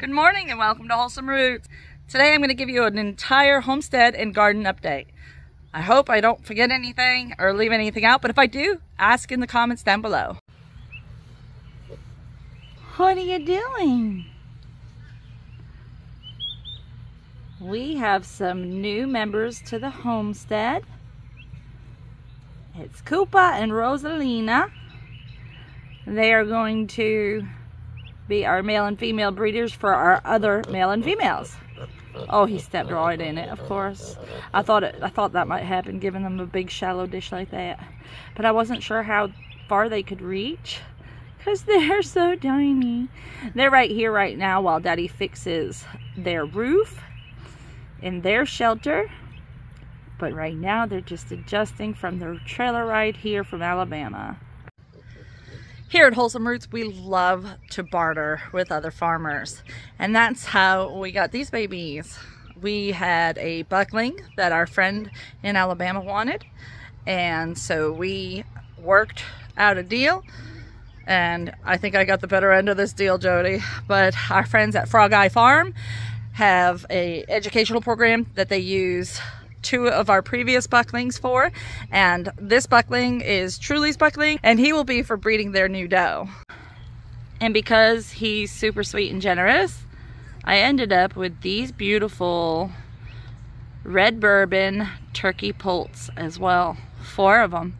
Good morning and welcome to Wholesome Roots. Today I'm going to give you an entire homestead and garden update. I hope I don't forget anything or leave anything out, but if I do, ask in the comments down below. What are you doing? We have some new members to the homestead. It's Cooper and Rosalina. They are going to be our male and female breeders for our other male and females. Oh, he stepped right in it, of course. I thought that might happen, giving them a big shallow dish like that. But I wasn't sure how far they could reach because they're so tiny. They're right here right now while Daddy fixes their roof in their shelter. But right now they're just adjusting from their trailer ride here from Alabama. Here at Wholesome Roots, we love to barter with other farmers, and that's how we got these babies. We had a buckling that our friend in Alabama wanted, and so we worked out a deal, and I think I got the better end of this deal, Jody, but our friends at Frog Eye Farm have an educational program that they use two of our previous bucklings for, and this buckling is Truly's buckling, and he will be for breeding their new doe. And because he's super sweet and generous, I ended up with these beautiful red bourbon turkey poults as well, four of them.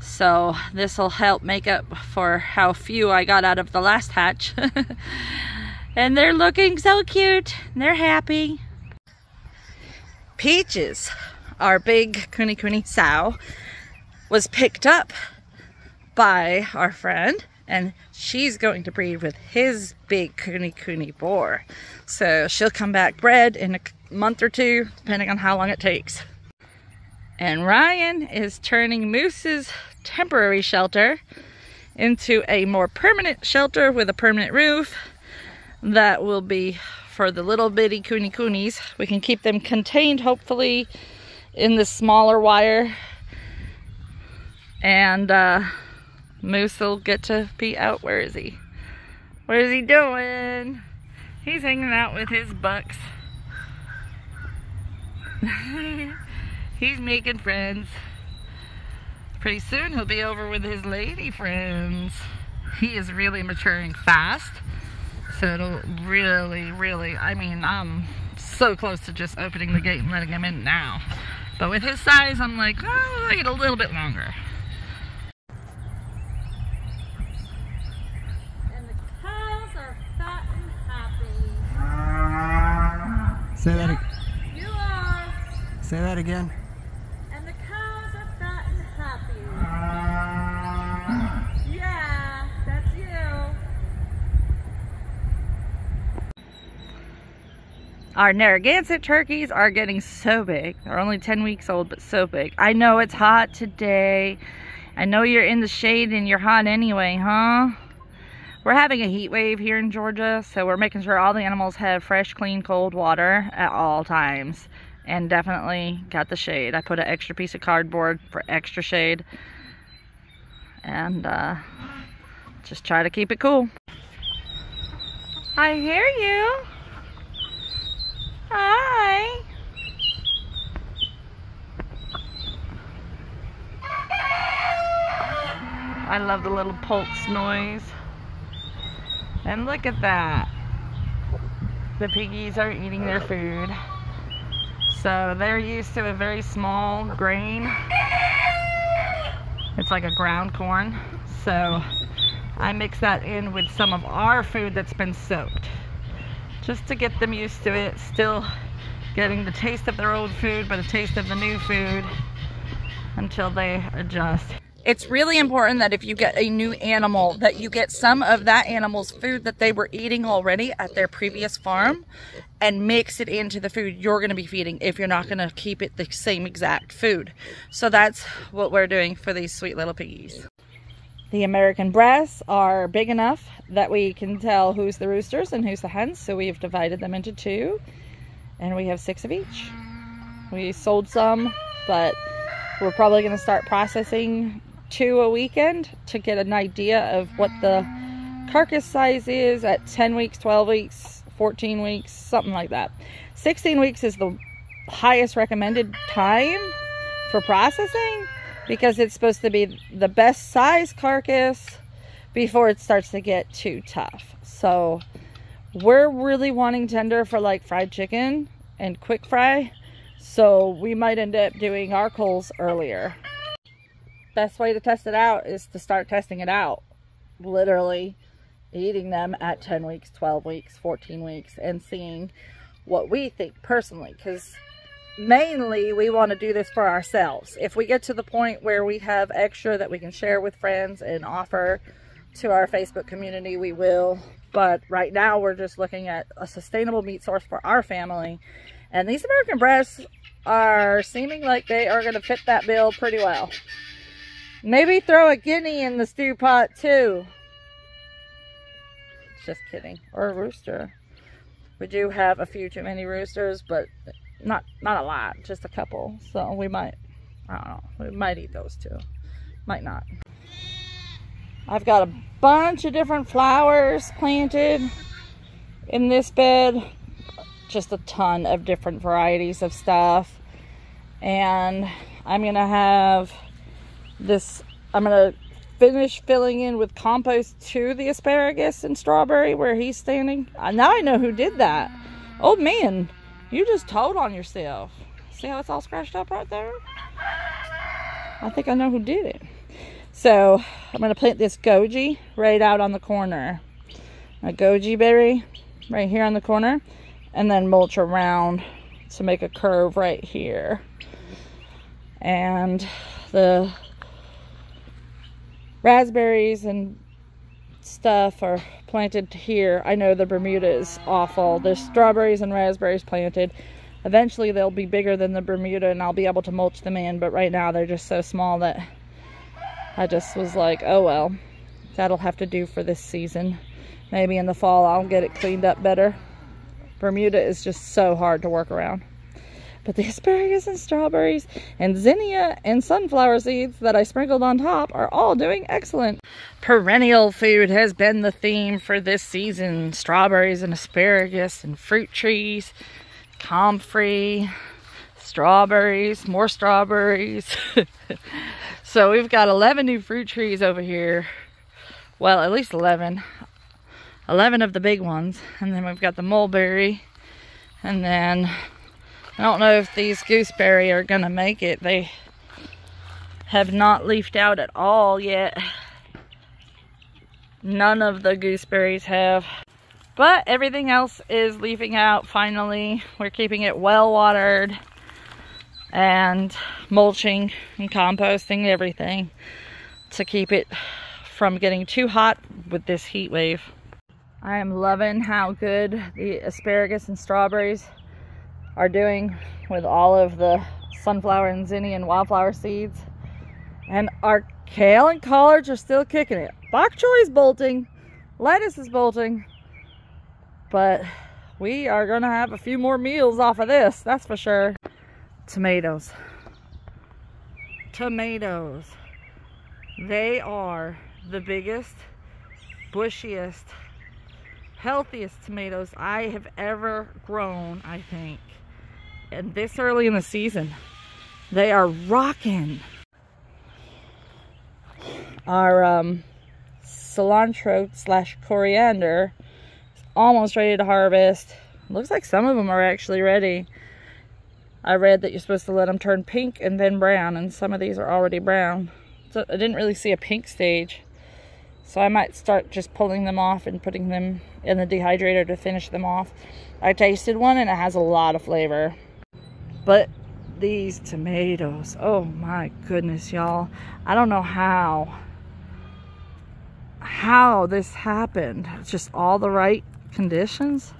So this will help make up for how few I got out of the last hatch. And they're looking so cute, they're happy. Peaches, our big Kuni sow, was picked up by our friend, and she's going to breed with his big Kuni boar. So she'll come back bred in a month or two, depending on how long it takes. And Ryan is turning Moose's temporary shelter into a more permanent shelter with a permanent roof that will be for the little bitty Kunies. We can keep them contained, hopefully, in this smaller wire. And Moose will get to be out. Where is he? What is he doing? He's hanging out with his bucks. He's making friends. Pretty soon he'll be over with his lady friends. He is really maturing fast. So it'll really, I mean, I'm so close to just opening the gate and letting him in now. But with his size, I'm like, oh, I'll wait a little bit longer. And the cows are fat and happy. Say that again. You are. Say that again. And the cows are fat and happy. Our Narragansett turkeys are getting so big. They're only 10 weeks old, but so big. I know it's hot today. I know you're in the shade and you're hot anyway, huh? We're having a heat wave here in Georgia, so we're making sure all the animals have fresh, clean, cold water at all times. And definitely got the shade. I put an extra piece of cardboard for extra shade. And just try to keep it cool. I hear you. Hi. I love the little pulse noise. And look at that. The piggies are eating their food. So they're used to a very small grain. It's like a ground corn. So I mix that in with some of our food that's been soaked, just to get them used to it, still getting the taste of their old food, but a taste of the new food until they adjust. It's really important that if you get a new animal, that you get some of that animal's food that they were eating already at their previous farm and mix it into the food you're gonna be feeding if you're not gonna keep it the same exact food. So that's what we're doing for these sweet little piggies. The American breasts are big enough that we can tell who's the roosters and who's the hens, so we have divided them into two, and we have 6 of each. We sold some, but we're probably going to start processing 2 a weekend to get an idea of what the carcass size is at 10 weeks, 12 weeks, 14 weeks, something like that. 16 weeks is the highest recommended time for processing because it's supposed to be the best size carcass before it starts to get too tough. So we're really wanting tender for like fried chicken and quick fry. So we might end up doing our culls earlier. Best way to test it out is to start testing it out. Literally eating them at 10 weeks, 12 weeks, 14 weeks and seeing what we think personally, because mainly we want to do this for ourselves. If we get to the point where we have extra that we can share with friends and offer to our Facebook community, we will. But right now we're just looking at a sustainable meat source for our family. And these American breasts are seeming like they are going to fit that bill pretty well. Maybe throw a guinea in the stew pot too. Just kidding. Or a rooster. We do have a few too many roosters, but not a lot, just a couple. So we might, I don't know, we might eat those too. Might not. I've got a bunch of different flowers planted in this bed. Just a ton of different varieties of stuff. And I'm going to have this, I'm going to finish filling in with compost to the asparagus and strawberry where he's standing. Now I know who did that. Oh man, you just told on yourself. See how it's all scratched up right there? I think I know who did it. So I'm going to plant this goji right out on the corner. A goji berry right here on the corner. And then mulch around to make a curve right here. And the raspberries and stuff are planted here. I know the Bermuda is awful. There's strawberries and raspberries planted. Eventually they'll be bigger than the Bermuda and I'll be able to mulch them in. But right now they're just so small that I just was like, oh well, that'll have to do for this season. Maybe in the fall I'll get it cleaned up better. Bermuda is just so hard to work around. But the asparagus and strawberries and zinnia and sunflower seeds that I sprinkled on top are all doing excellent. Perennial food has been the theme for this season. Strawberries and asparagus and fruit trees, comfrey, strawberries, more strawberries. So we've got 11 new fruit trees over here. Well, at least 11. 11 of the big ones. And then we've got the mulberry. And then I don't know if these gooseberry are gonna make it. They have not leafed out at all yet. None of the gooseberries have. But everything else is leafing out finally. We're keeping it well watered and mulching and composting everything to keep it from getting too hot with this heat wave. I am loving how good the asparagus and strawberries are doing with all of the sunflower and zinnia and wildflower seeds. And our kale and collards are still kicking it. Bok choy is bolting, lettuce is bolting, but we are gonna have a few more meals off of this, that's for sure. Tomatoes. Tomatoes. They are the biggest, bushiest, healthiest tomatoes I have ever grown, I think. And this early in the season, they are rocking. Our cilantro / coriander is almost ready to harvest. Looks like some of them are actually ready. I read that you're supposed to let them turn pink and then brown, and some of these are already brown. So I didn't really see a pink stage. So I might start just pulling them off and putting them in the dehydrator to finish them off. I tasted one and it has a lot of flavor. But these tomatoes, oh my goodness, y'all. I don't know how this happened. It's just all the right conditions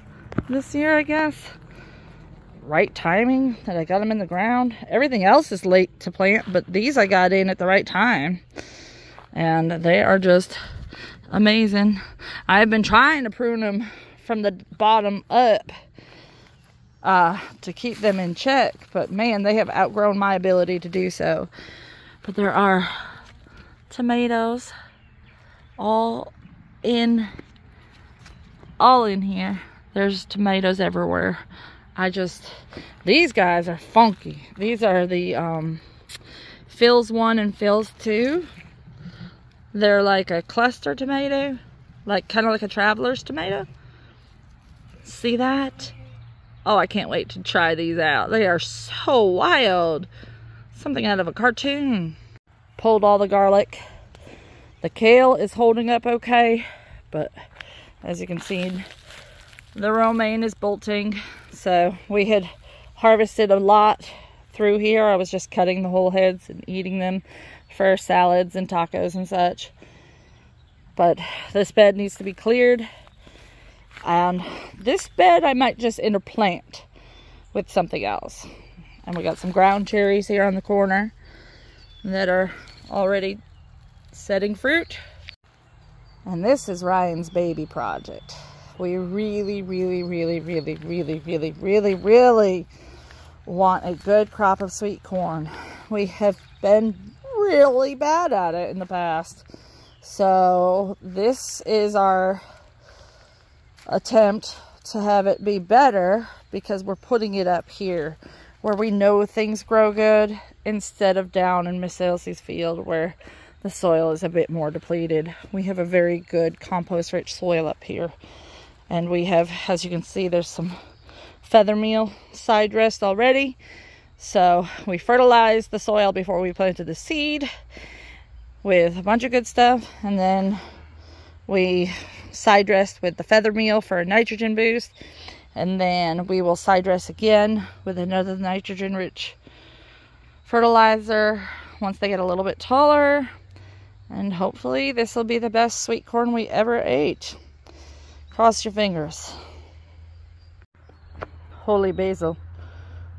this year, I guess. Right timing that I got them in the ground. Everything else is late to plant, but these I got in at the right time. And they are just amazing. I've been trying to prune them from the bottom up to keep them in check, but man, they have outgrown my ability to do so. But there are tomatoes all in here. There's tomatoes everywhere. These guys are funky. These are the fills one and fills two. They're like a cluster tomato, like kind of like a traveler's tomato. See that? Oh, I can't wait to try these out. They are so wild. Something out of a cartoon. Pulled all the garlic. The kale is holding up okay, but as you can see, the romaine is bolting. So we had harvested a lot through here. I was just cutting the whole heads and eating them for salads and tacos and such. But this bed needs to be cleared. And this bed I might just interplant with something else. And we got some ground cherries here on the corner that are already setting fruit. And this is Ryan's baby project. We really want a good crop of sweet corn. We have been really bad at it in the past. So this is our attempt to have it be better, because we're putting it up here where we know things grow good, instead of down in Miss Elsie's field where the soil is a bit more depleted. We have a very good compost rich soil up here, and we have, as you can see, there's some feather meal side dressed already. So we fertilized the soil before we planted the seed with a bunch of good stuff, and then we side dressed with the feather meal for a nitrogen boost, and then we will side dress again with another nitrogen rich fertilizer once they get a little bit taller, and hopefully this will be the best sweet corn we ever ate. Cross your fingers. Holy basil.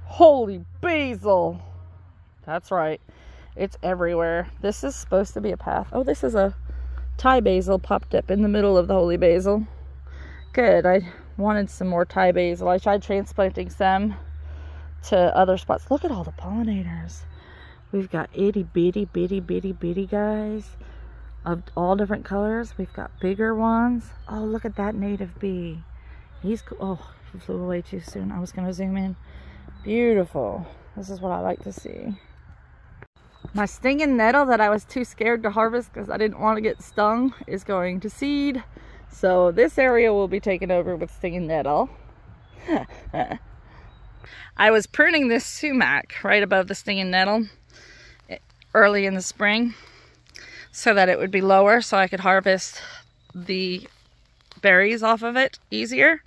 Holy basil! That's right. It's everywhere. This is supposed to be a path. Oh, this is a Thai basil popped up in the middle of the holy basil. Good. I wanted some more Thai basil. I tried transplanting some to other spots. Look at all the pollinators. We've got itty bitty bitty bitty bitty guys of all different colors. We've got bigger ones. Oh, look at that native bee. He's cool. Oh, he flew away too soon. I was going to zoom in. Beautiful. This is what I like to see. My stinging nettle that I was too scared to harvest because I didn't want to get stung is going to seed. So this area will be taken over with stinging nettle. I was pruning this sumac right above the stinging nettle early in the spring so that it would be lower so I could harvest the berries off of it easier.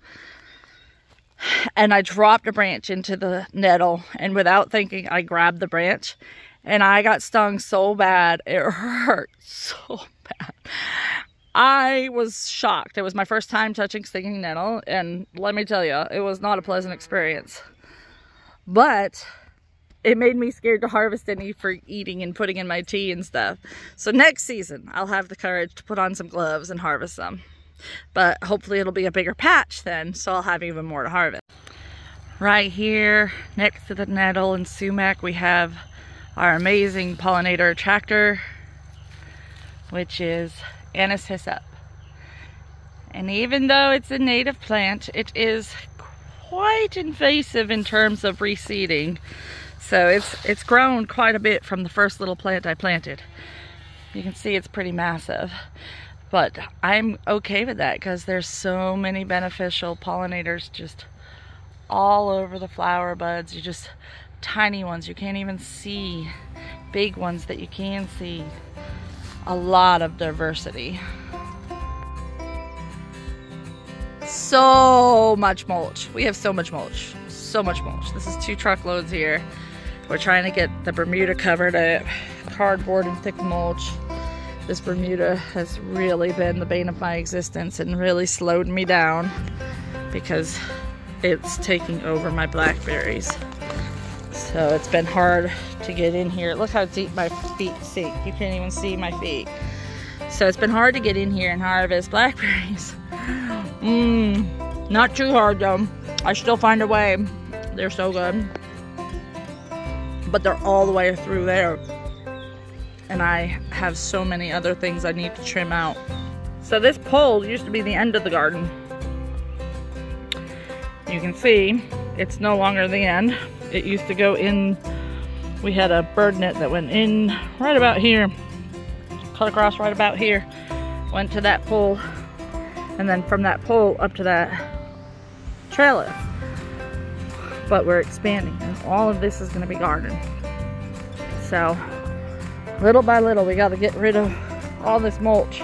And I dropped a branch into the nettle, and without thinking, I grabbed the branch. And I got stung so bad. It hurt so bad. I was shocked. It was my first time touching stinging nettle. And let me tell you, it was not a pleasant experience. But it made me scared to harvest any for eating and putting in my tea and stuff. So next season, I'll have the courage to put on some gloves and harvest some. But hopefully it'll be a bigger patch then, so I'll have even more to harvest. Right here, next to the nettle and sumac, we have our amazing pollinator attractor, which is anise hyssop. And even though it's a native plant, it is quite invasive in terms of reseeding. So it's grown quite a bit from the first little plant I planted. You can see it's pretty massive, but I'm okay with that because there's so many beneficial pollinators just all over the flower buds. You just tiny ones you can't even see, big ones that you can see. A lot of diversity. So much mulch. We have so much mulch. So much mulch. This is 2 truckloads here. We're trying to get the Bermuda covered up. Cardboard and thick mulch. This Bermuda has really been the bane of my existence and really slowed me down because it's taking over my blackberries. So it's been hard to get in here. Look how deep my feet sink. You can't even see my feet. So it's been hard to get in here and harvest blackberries. Not too hard though. I still find a way. They're so good. But they're all the way through there. And I have so many other things I need to trim out. So this pole used to be the end of the garden. You can see it's no longer the end. It used to go in. We had a bird net that went in right about here, cut across right about here, went to that pole, and then from that pole up to that trellis. But we're expanding, and all of this is going to be garden. So little by little, we got to get rid of all this mulch.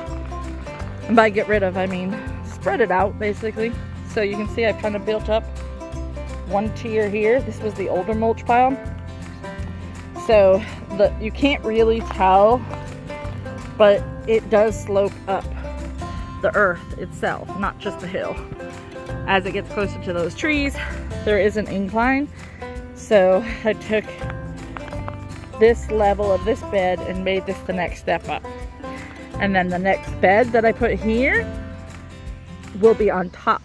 And by get rid of, I mean spread it out, basically. So you can see I've kind of built up one tier here. This was the older mulch pile. So you can't really tell, but it does slope up the earth itself, not just the hill. As it gets closer to those trees, there is an incline. So I took this level of this bed and made this the next step up. And then the next bed that I put here will be on top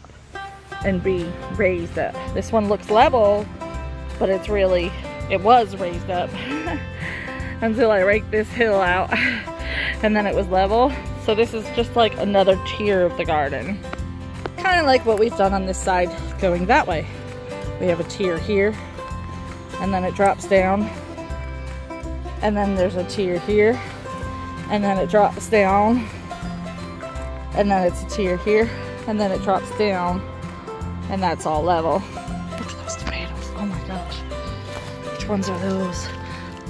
and be raised up. This one looks level, but it's really, it was raised up until I raked this hill out and then it was level. So this is just like another tier of the garden. Kind of like what we've done on this side going that way. We have a tier here and then it drops down, and then there's a tier here and then it drops down, and then it's a tier here and then it drops down, and that's all level. Look at those tomatoes, oh my gosh. Ones are those?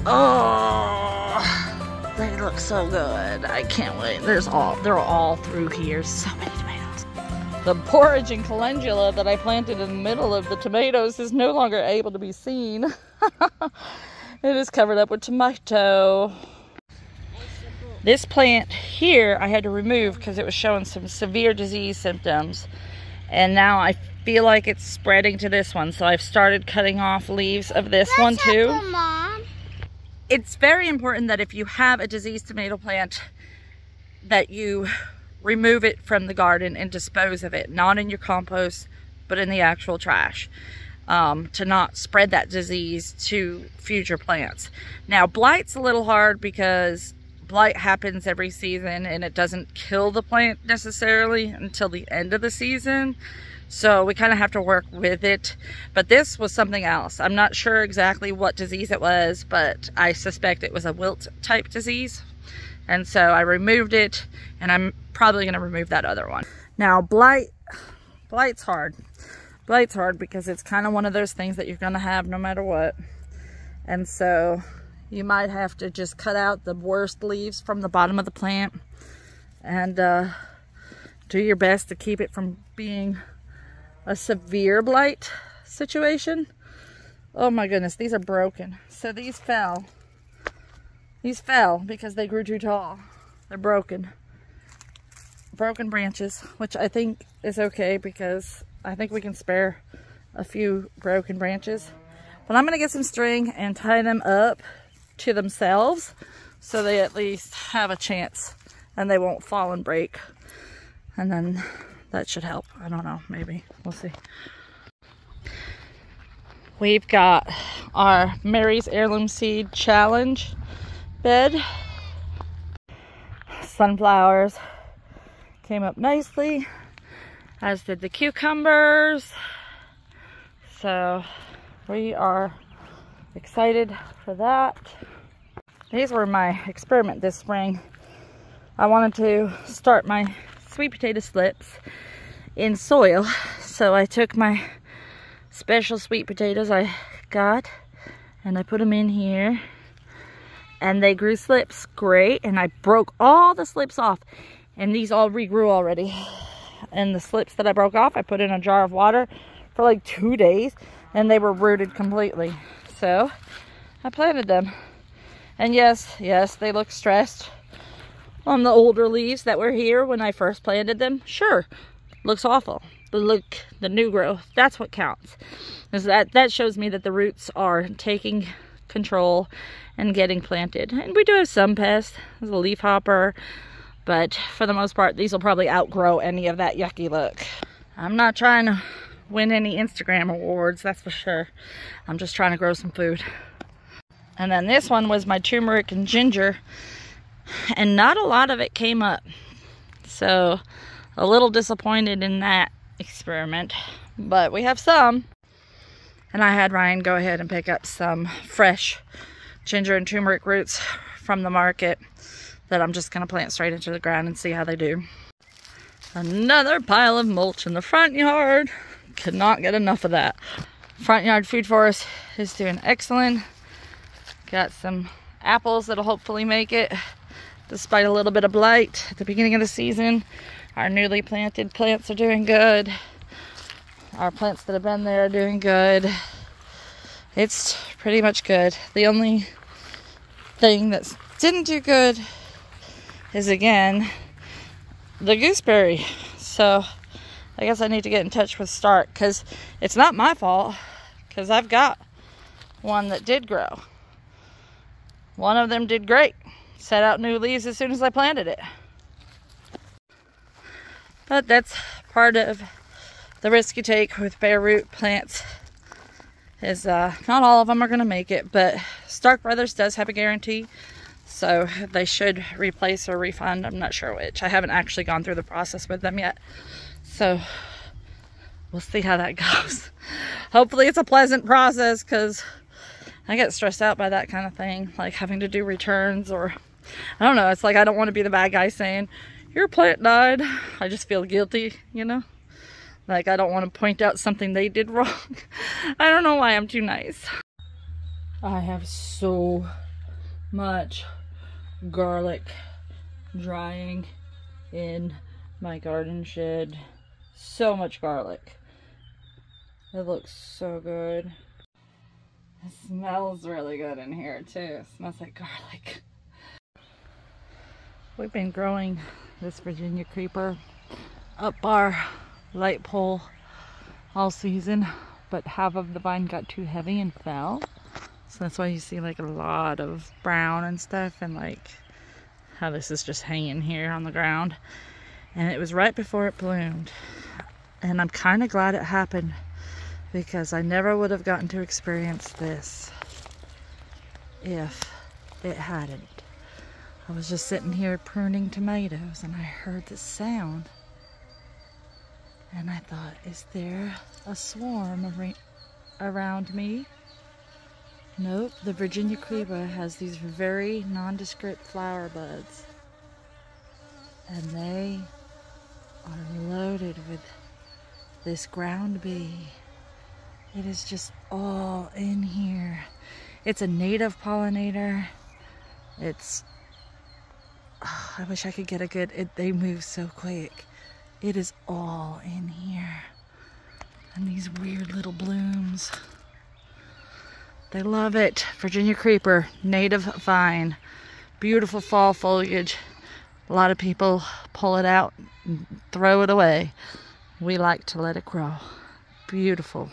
Oh, they look so good. I can't wait. They're all through here. So many tomatoes. The borage and calendula that I planted in the middle of the tomatoes is no longer able to be seen. It is covered up with tomato. This plant here I had to remove because it was showing some severe disease symptoms, and now I feel like it's spreading to this one, so I've started cutting off leaves of this one too. Mom, it's very important that if you have a diseased tomato plant that you remove it from the garden and dispose of it, not in your compost but in the actual trash, to not spread that disease to future plants. Now blight's a little hard because blight happens every season and it doesn't kill the plant necessarily until the end of the season. So we kind of have to work with it. But this was something else. I'm not sure exactly what disease it was, but I suspect it was a wilt type disease. And so I removed it, and I'm probably going to remove that other one. Now blight's hard. Blight's hard because it's kind of one of those things that you're going to have no matter what. And so you might have to just cut out the worst leaves from the bottom of the plant and do your best to keep it from being a severe blight situation. Oh my goodness, these are broken. So these fell. These fell because they grew too tall. They're broken. Broken branches, which I think is okay because I think we can spare a few broken branches. But I'm going to get some string and tie them up to themselves so they at least have a chance and they won't fall and break. And then that should help. I don't know, maybe. We'll see. We've got our Mary's Heirloom Seed Challenge bed. Sunflowers came up nicely, as did the cucumbers. So we are excited for that. These were my experiment this spring. I wanted to start my sweet potato slips in soil, so I took my special sweet potatoes I got and I put them in here, and they grew slips great, and I broke all the slips off, and these all regrew already. And the slips that I broke off, I put in a jar of water for like 2 days and they were rooted completely. So I planted them, and yes, they look stressed on the older leaves that were here when I first planted them. Sure, looks awful, but look, the new growth, that's what counts. Is that shows me that the roots are taking control and getting planted. And we do have some pests, there's a leaf hopper, but for the most part these will probably outgrow any of that yucky look. I'm not trying to win any Instagram awards, that's for sure. I'm just trying to grow some food. And then this one was my turmeric and ginger, and not a lot of it came up, so a little disappointed in that experiment. but we have some. And I had Ryan go ahead and pick up some fresh ginger and turmeric roots from the market that I'm just going to plant straight into the ground and see how they do. Another pile of mulch in the front yard. Could not get enough of that. Front yard food forest is doing excellent. Got some apples that'll hopefully make it despite a little bit of blight at the beginning of the season. Our newly planted plants are doing good. Our plants that have been there are doing good. It's pretty much good. The only thing that didn't do good is, again, the gooseberry. So I guess I need to get in touch with Stark, because it's not my fault, because I've got one that did grow. One of them did great. Set out new leaves as soon as I planted it. But that's part of the risk you take with bare root plants, is not all of them are going to make it, but Stark Brothers does have a guarantee, so they should replace or refund. I'm not sure which. I haven't actually gone through the process with them yet, so we'll see how that goes. Hopefully it's a pleasant process, because I get stressed out by that kind of thing, like having to do returns, or I don't know. It's like I don't want to be the bad guy saying, your plant died. I just feel guilty, you know? Like, I don't want to point out something they did wrong. I don't know why I'm too nice. I have so much garlic drying in my garden shed. So much garlic. It looks so good. It smells really good in here too. It smells like garlic. We've been growing this Virginia creeper up our light pole all season, but half of the vine got too heavy and fell, so that's why you see like a lot of brown and stuff, and like how this is just hanging here on the ground. And it was right before it bloomed, and I'm kind of glad it happened, because I never would have gotten to experience this if it hadn't. I was just sitting here pruning tomatoes and I heard this sound. And I thought, is there a swarm around me? Nope, the Virginia creeper has these very nondescript flower buds. And they are loaded with this ground bee. It is just all in here. It's a native pollinator. It's, oh, I wish I could get a good, they move so quick. It is all in here. And these weird little blooms. They love it. Virginia creeper, native vine. Beautiful fall foliage. A lot of people pull it out and throw it away. We like to let it grow. Beautiful.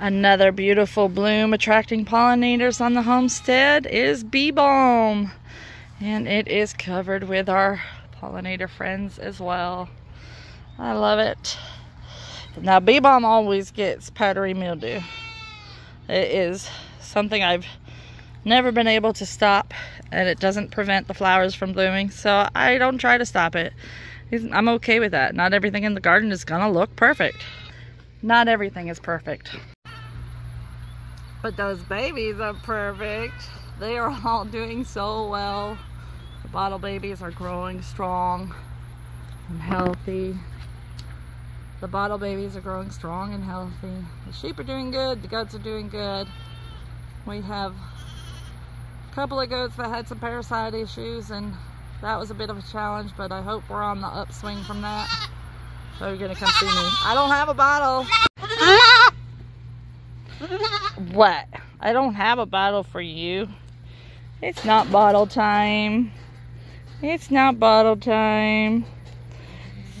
Another beautiful bloom attracting pollinators on the homestead is bee balm. And it is covered with our pollinator friends as well. I love it. Now, bee balm always gets powdery mildew. It is something I've never been able to stop, and it doesn't prevent the flowers from blooming, so I don't try to stop it. I'm okay with that. Not everything in the garden is gonna look perfect. Not everything is perfect. But those babies are perfect. They are all doing so well. The bottle babies are growing strong and healthy. The bottle babies are growing strong and healthy. The sheep are doing good. The goats are doing good. We have a couple of goats that had some parasite issues, and that was a bit of a challenge, but I hope we're on the upswing from that. So you're gonna come see me. I don't have a bottle. What? I don't have a bottle for you. It's not bottle time. It's not bottle time.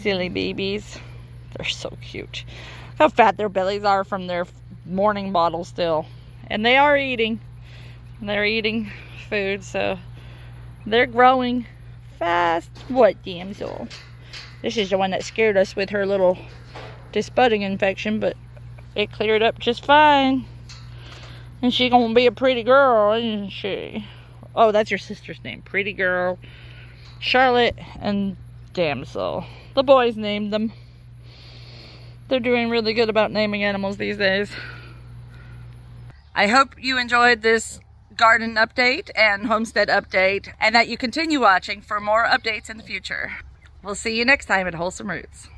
Silly babies. They're so cute. Look how fat their bellies are from their morning bottle still. And they are eating. They're eating food, so they're growing fast. What, Damsel? This is the one that scared us with her little disbudding infection, but it cleared up just fine. And she gonna be a pretty girl, isn't she? Oh, that's your sister's name. Pretty girl, Charlotte, and Damsel. The boys named them. They're doing really good about naming animals these days. I hope you enjoyed this garden update and homestead update, and that you continue watching for more updates in the future. We'll see you next time at Wholesome Roots.